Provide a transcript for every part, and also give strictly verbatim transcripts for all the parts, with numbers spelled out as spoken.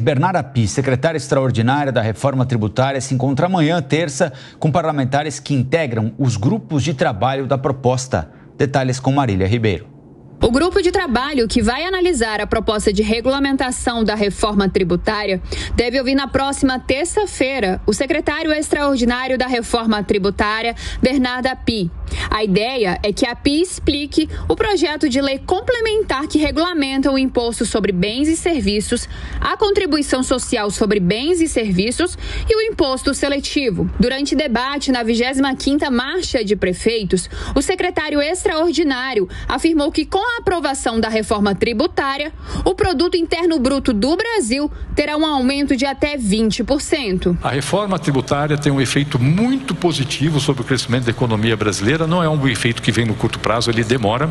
Bernard Appy, secretária extraordinária da Reforma Tributária, se encontra amanhã, terça, com parlamentares que integram os grupos de trabalho da proposta. Detalhes com Marília Ribeiro. O grupo de trabalho que vai analisar a proposta de regulamentação da reforma tributária deve ouvir na próxima terça-feira o secretário extraordinário da Reforma Tributária, Bernard Appy. A ideia é que Appy explique o projeto de lei complementar que regulamenta o imposto sobre bens e serviços, a contribuição social sobre bens e serviços e o imposto seletivo. Durante debate na vigésima quinta Marcha de Prefeitos, o secretário extraordinário afirmou que com a aprovação da reforma tributária, o produto interno bruto do Brasil terá um aumento de até vinte por cento. A reforma tributária tem um efeito muito positivo sobre o crescimento da economia brasileira. Não é um efeito que vem no curto prazo, ele demora.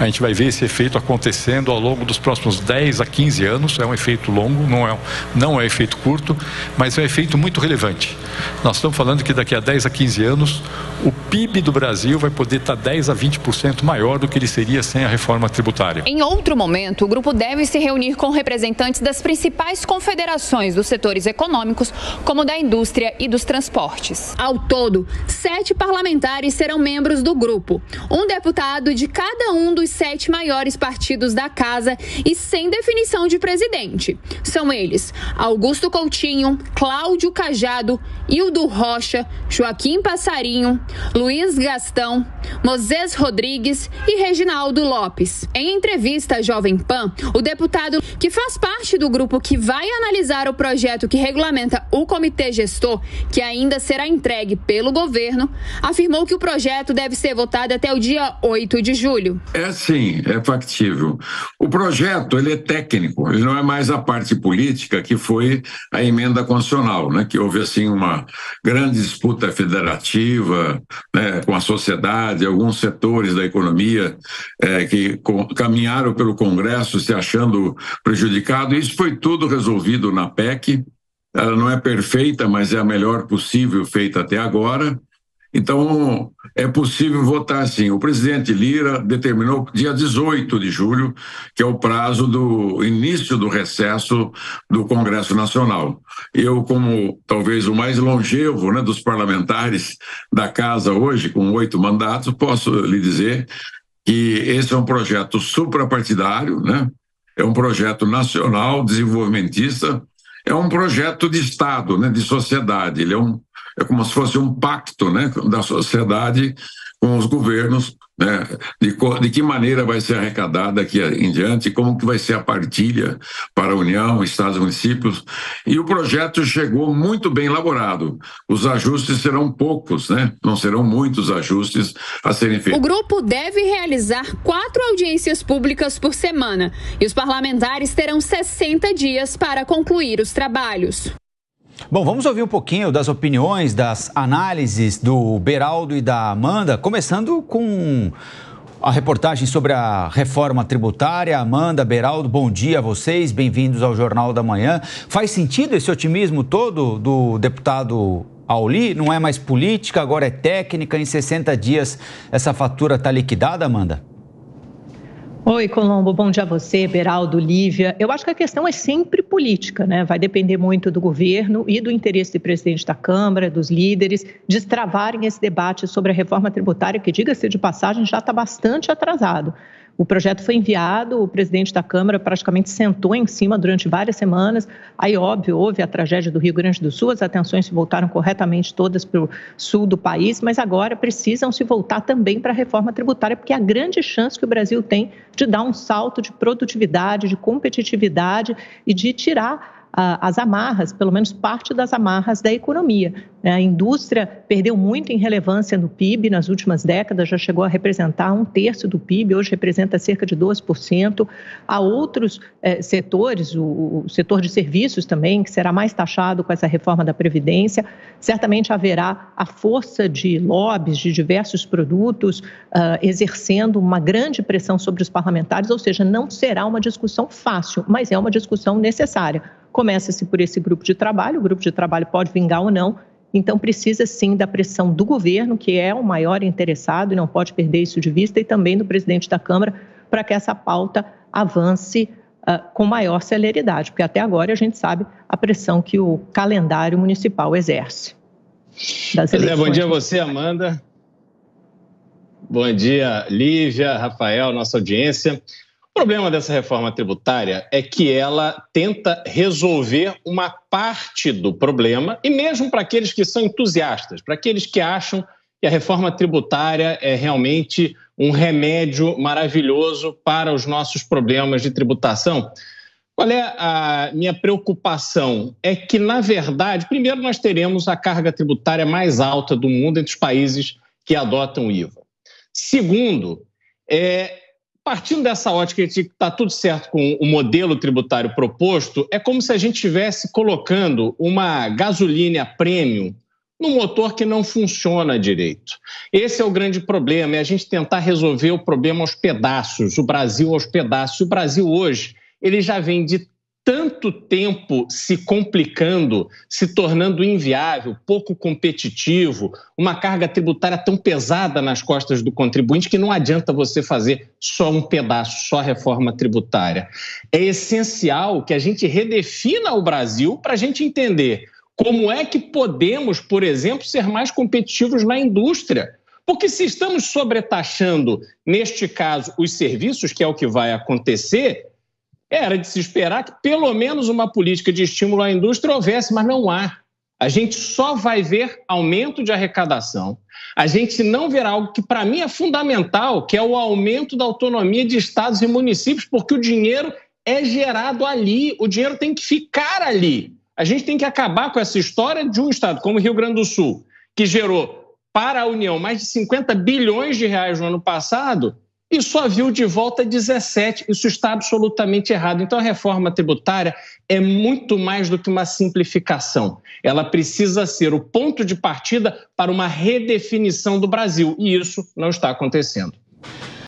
A gente vai ver esse efeito acontecendo ao longo dos próximos dez a quinze anos. É um efeito longo, não é, não é efeito curto, mas é um efeito muito relevante. Nós estamos falando que daqui a dez a quinze anos, o P I B do Brasil vai poder estar dez a vinte por cento maior do que ele seria sem a reforma tributária. Em outro momento, o grupo deve se reunir com representantes das principais confederações dos setores econômicos, como da indústria e dos transportes. Ao todo, sete parlamentares serão membros do grupo, um deputado de cada um dos sete maiores partidos da casa e sem definição de presidente. São eles Augusto Coutinho, Cláudio Cajado, Hildo Rocha, Joaquim Passarinho, Luiz Gastão, Moisés Rodrigues e Reginaldo Lopes. Em entrevista à Jovem Pan, o deputado que faz parte do grupo que vai analisar o projeto que regulamenta o comitê gestor, que ainda será entregue pelo governo, afirmou que o projeto deve ser votado até o dia oito de julho. É sim, é factível. O projeto, ele é técnico, ele não é mais a parte política que foi a emenda constitucional, né? Que houve assim uma grande disputa federativa, né, com a sociedade, alguns setores da economia é, que caminharam pelo Congresso se achando prejudicado. Isso foi tudo resolvido na P E C. Ela não é perfeita, mas é a melhor possível feita até agora. Então, é possível votar sim. O presidente Lira determinou dia dezoito de julho, que é o prazo do início do recesso do Congresso Nacional. Eu, como talvez o mais longevo, né, dos parlamentares da casa hoje, com oito mandatos, posso lhe dizer que esse é um projeto suprapartidário, né? É um projeto nacional, desenvolvimentista, é um projeto de Estado, né? De sociedade. Ele é, um, é como se fosse um pacto, né? Da sociedade com os governos, né? De, de que maneira vai ser arrecadada aqui em diante, como que vai ser a partilha para a União, Estados e Municípios. E o projeto chegou muito bem elaborado. Os ajustes serão poucos, né? Não serão muitos ajustes a serem feitos. O grupo deve realizar quatro audiências públicas por semana e os parlamentares terão sessenta dias para concluir os trabalhos. Bom, vamos ouvir um pouquinho das opiniões, das análises do Beraldo e da Amanda, começando com a reportagem sobre a reforma tributária. Amanda, Beraldo, bom dia a vocês, bem-vindos ao Jornal da Manhã. Faz sentido esse otimismo todo do deputado Auli? Não é mais política, agora é técnica, em sessenta dias essa fatura está liquidada, Amanda? Oi, Colombo, bom dia a você, Beraldo, Lívia. Eu acho que a questão é sempre política, né? Vai depender muito do governo e do interesse do presidente da Câmara, dos líderes, destravarem esse debate sobre a reforma tributária, que, diga-se de passagem, já está bastante atrasado. O projeto foi enviado, o presidente da Câmara praticamente sentou em cima durante várias semanas. Aí, óbvio, houve a tragédia do Rio Grande do Sul, as atenções se voltaram corretamente todas para o sul do país, mas agora precisam se voltar também para a reforma tributária, porque é a grande chance que o Brasil tem de dar um salto de produtividade, de competitividade e de tirar as amarras, pelo menos parte das amarras da economia. A indústria perdeu muito em relevância no P I B nas últimas décadas, já chegou a representar um terço do P I B, hoje representa cerca de doze por cento. Há outros eh, setores, o, o setor de serviços também, que será mais taxado com essa reforma da Previdência. Certamente haverá a força de lobbies de diversos produtos uh, exercendo uma grande pressão sobre os parlamentares, ou seja, não será uma discussão fácil, mas é uma discussão necessária. Começa-se por esse grupo de trabalho, o grupo de trabalho pode vingar ou não, então precisa sim da pressão do governo, que é o maior interessado e não pode perder isso de vista, e também do presidente da Câmara, para que essa pauta avance uh, com maior celeridade, porque até agora a gente sabe a pressão que o calendário municipal exerce. É, bom dia a você, Amanda. Bom dia, Lívia, Rafael, nossa audiência. O problema dessa reforma tributária é que ela tenta resolver uma parte do problema, e mesmo para aqueles que são entusiastas, para aqueles que acham que a reforma tributária é realmente um remédio maravilhoso para os nossos problemas de tributação. Qual é a minha preocupação? É que, na verdade, primeiro nós teremos a carga tributária mais alta do mundo entre os países que adotam o I V A. Segundo, é... partindo dessa ótica de que está tudo certo com o modelo tributário proposto, é como se a gente estivesse colocando uma gasolina premium num motor que não funciona direito. Esse é o grande problema, é a gente tentar resolver o problema aos pedaços, o Brasil aos pedaços. O Brasil hoje, ele já vem de tanto tempo se complicando, se tornando inviável, pouco competitivo, uma carga tributária tão pesada nas costas do contribuinte que não adianta você fazer só um pedaço, só reforma tributária. É essencial que a gente redefina o Brasil para a gente entender como é que podemos, por exemplo, ser mais competitivos na indústria. Porque se estamos sobretaxando, neste caso, os serviços, que é o que vai acontecer, era de se esperar que pelo menos uma política de estímulo à indústria houvesse, mas não há. A gente só vai ver aumento de arrecadação. A gente não verá algo que para mim é fundamental, que é o aumento da autonomia de estados e municípios, porque o dinheiro é gerado ali, o dinheiro tem que ficar ali. A gente tem que acabar com essa história de um estado como o Rio Grande do Sul, que gerou para a União mais de cinquenta bilhões de reais no ano passado, e só viu de volta dezessete. Isso está absolutamente errado. Então, a reforma tributária é muito mais do que uma simplificação. Ela precisa ser o ponto de partida para uma redefinição do Brasil, e isso não está acontecendo.